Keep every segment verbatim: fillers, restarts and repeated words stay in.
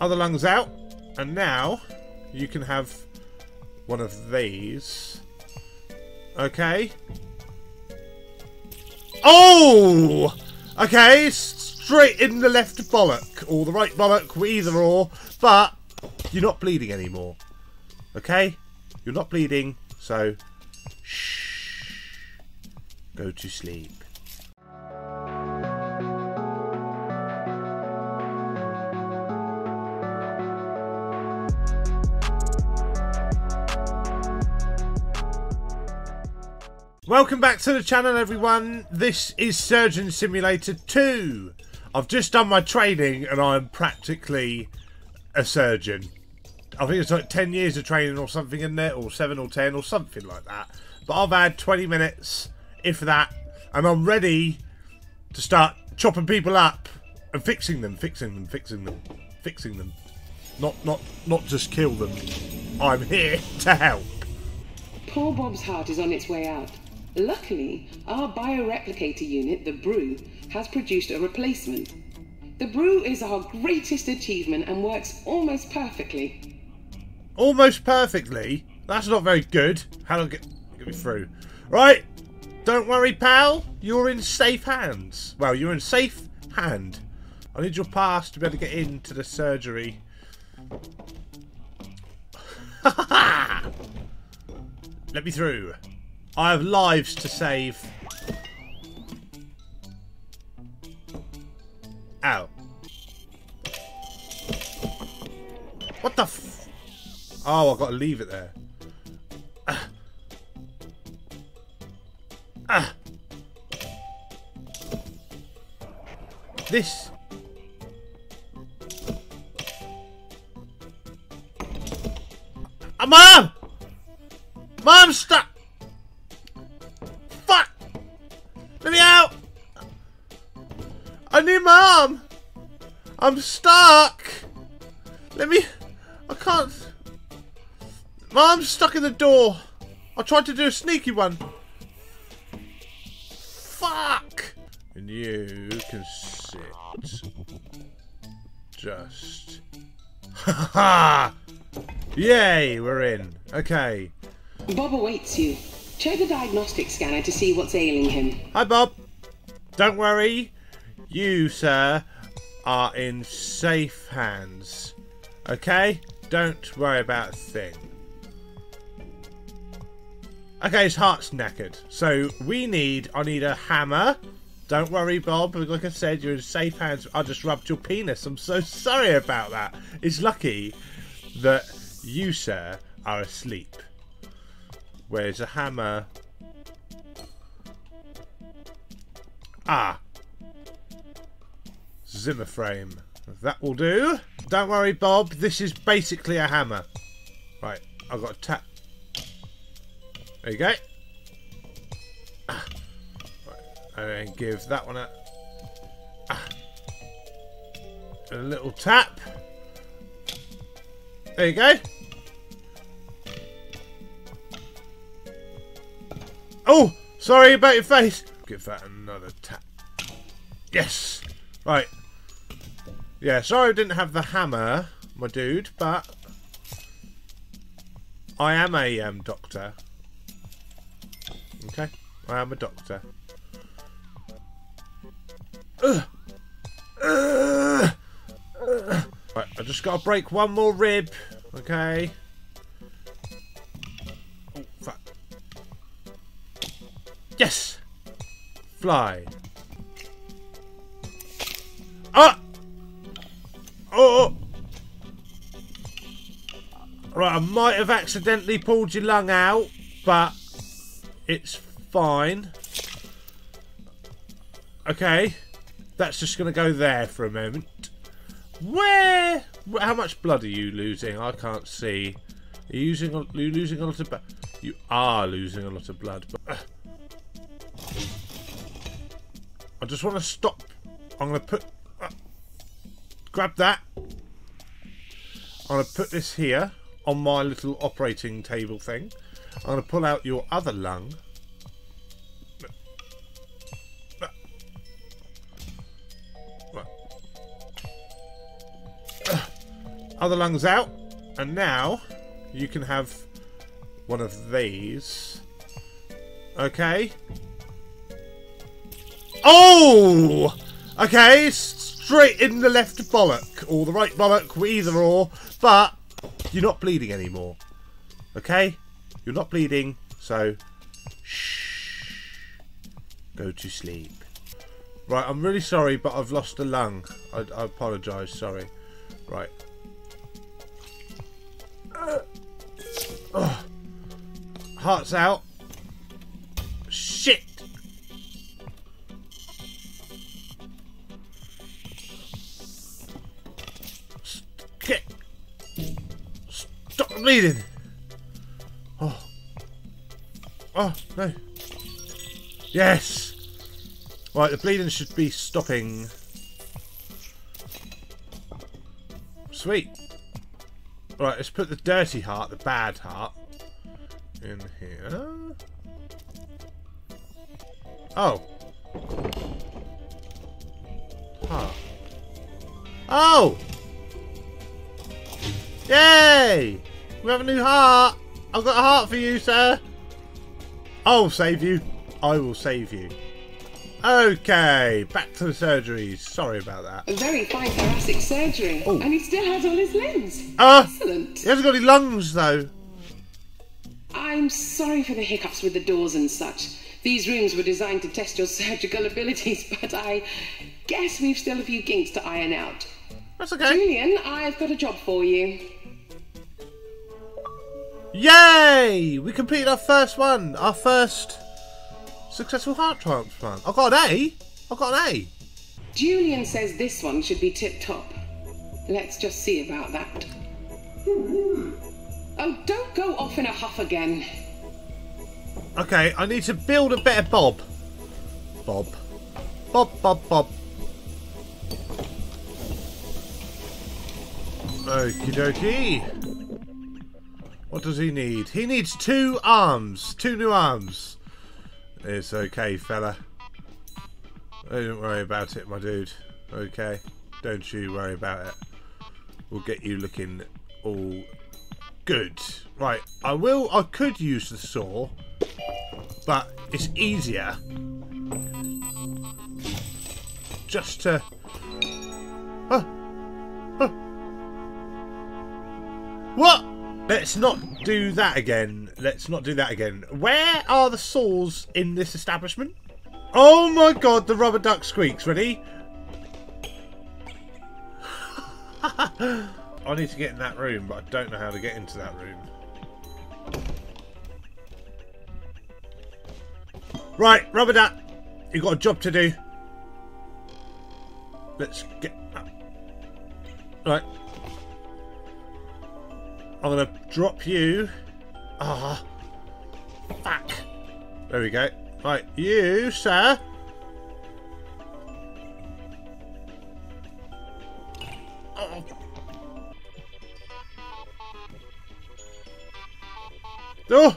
Other lungs out. And now you can have one of these. Okay. Oh! Okay, straight in the left bollock. Or the right bollock, either or. But you're not bleeding anymore. Okay? You're not bleeding, so shh. Go to sleep. Welcome back to the channel, everyone. This is Surgeon Simulator two. I've just done my training and I'm practically a surgeon. I think it's like ten years of training or something in there, or seven or ten or something like that. But I've had twenty minutes, if that, and I'm ready to start chopping people up and fixing them, fixing them, fixing them, fixing them. Not, not, not just kill them. I'm here to help. Poor Bob's heart is on its way out. Luckily, our bioreplicator unit, the Brew, has produced a replacement. The Brew is our greatest achievement and works almost perfectly. Almost perfectly? That's not very good. How do I get, get me through? Right, don't worry, pal. You're in safe hands. Well, you're in safe hand. I need your pass to be able to get into the surgery. Ha ha ha! Let me through. I have lives to save. Ow. What the f... Oh, I've got to leave it there. Ah. Ah. This... Ah, Mum! Mum, stop! Fuck! Let me out! I need my arm! I'm stuck! Let me... I can't... My arm's stuck in the door. I tried to do a sneaky one. Fuck! And you can sit. Just... Ha ha! Yay, we're in. Okay. Bob awaits you. Check the diagnostic scanner to see what's ailing him. Hi, Bob. Don't worry. You, sir, are in safe hands. Okay? Don't worry about a thing. Okay, his heart's knackered. So we need... I need a hammer. Don't worry, Bob. Like I said, you're in safe hands. I just rubbed your penis. I'm so sorry about that. It's lucky that you, sir, are asleep. Where's a hammer? Ah. Zimmer frame. That will do. Don't worry, Bob. This is basically a hammer. Right. I've got a tap. There you go. Ah. Right. And then give that one a... Ah. A little tap. There you go. Oh, sorry about your face. Give that another tap. Yes. Right. Yeah, sorry I didn't have the hammer, my dude, but I am a um, doctor. Okay, I am a doctor. Ugh. Ugh. Ugh. Right, I just got to break one more rib. Okay. Oh, fuck. Yes! Fly. Ah! Oh! Right, I might have accidentally pulled your lung out, but it's fine. Okay. That's just going to go there for a moment. Where? How much blood are you losing? I can't see. Are you losing, are you losing a lot of blood? You are losing a lot of blood. But, uh, I just want to stop. I'm going to put... Uh, grab that. I'm going to put this here on my little operating table thing. I'm going to pull out your other lung. Other lungs out. And now you can have one of these. Okay. Oh! Okay, straight in the left bollock. Or the right bollock, either or. But you're not bleeding anymore. Okay? You're not bleeding, so shh. Go to sleep. Right, I'm really sorry, but I've lost a lung. I, I apologise, sorry. Right. Uh, oh. Heart's out. Shit! Get! Stop bleeding! Oh. Oh, no. Yes! Right, the bleeding should be stopping. Sweet. Right, let's put the dirty heart, the bad heart, in here. Oh. Huh. Oh! Yay! We have a new heart! I've got a heart for you, sir! I'll save you. I will save you. Okay, back to the surgery. Sorry about that. A very fine thoracic surgery. Ooh. And he still has all his limbs. Uh, Excellent. He hasn't got any lungs, though. I'm sorry for the hiccups with the doors and such. These rooms were designed to test your surgical abilities, but I guess we've still a few kinks to iron out. That's okay. Julian, I've got a job for you. Yay! We completed our first one. Our first... successful heart transplant. I've got an A. I've got an A. Julian says this one should be tip-top. Let's just see about that. Oh, don't go off in a huff again. Okay, I need to build a better Bob. Bob. Bob, Bob, Bob. Okie dokie. What does he need? He needs two arms. Two new arms. It's okay, fella. Don't worry about it, my dude. Okay? Don't you worry about it. We'll get you looking all good. Right, I will... I could use the saw, but it's easier just to... Huh. Huh. What? Let's not do that again. Let's not do that again. Where are the saws in this establishment? Oh my god, the rubber duck squeaks. Ready? I need to get in that room, but I don't know how to get into that room. Right, rubber duck. You've got a job to do. Let's get up. Right. I'm going to drop you. Ah, oh, fuck. There we go. Right, you, sir. Oh. Oh.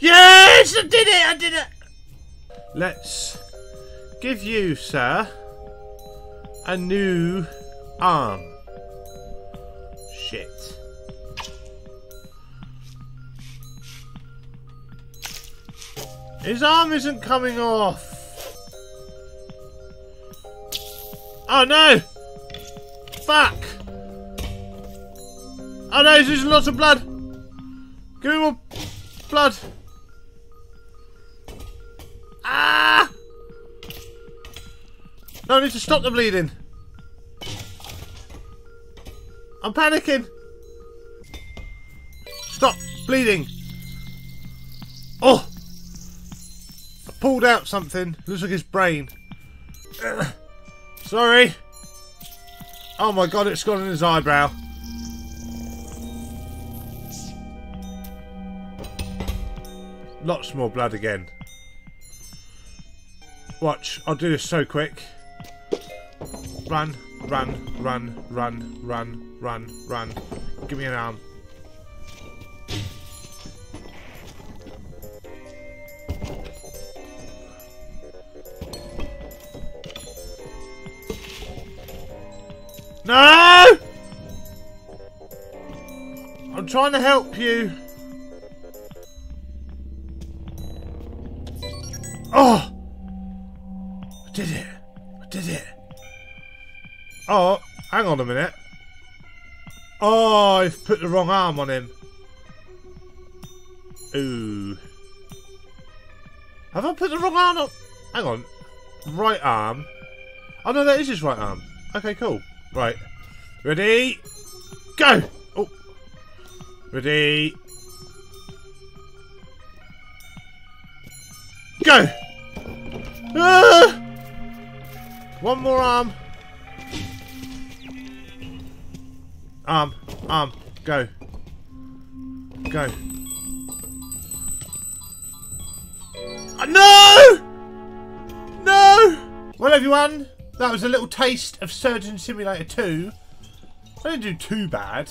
Yes, I did it, I did it. Let's give you, sir, a new arm. Shit. His arm isn't coming off. Oh no! Fuck! Oh no, he's losing lots of blood! Give me more blood! Ah! No, I need to stop the bleeding! I'm panicking! Stop bleeding! Oh! I pulled out something. Looks like his brain. Ugh. Sorry! Oh my god, it's gone in his eyebrow. Lots more blood again. Watch, I'll do this so quick. Run. Run, run, run, run, run, run. Give me an arm. No! I'm trying to help you. Oh! I did it. I did it. Oh, hang on a minute. Oh, I've put the wrong arm on him. Ooh. Have I put the wrong arm on? Hang on. Right arm. Oh, no, that is his right arm. Okay, cool. Right. Ready? Go! Oh. Ready? Go! Ah! One more arm. Arm. Arm. Go. Go. Oh, no! No! Well, everyone, that was a little taste of Surgeon Simulator two. I didn't do too bad.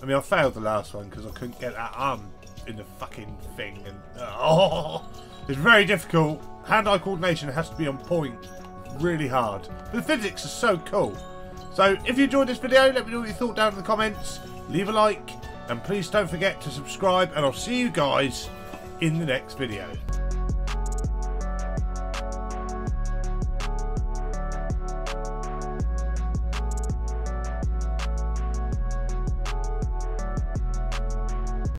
I mean, I failed the last one because I couldn't get that arm in the fucking thing. And oh, it's very difficult. Hand-eye coordination has to be on point. Really hard. But the physics are so cool. So if you enjoyed this video, let me know what you thought down in the comments, leave a like, and please don't forget to subscribe, and I'll see you guys in the next video.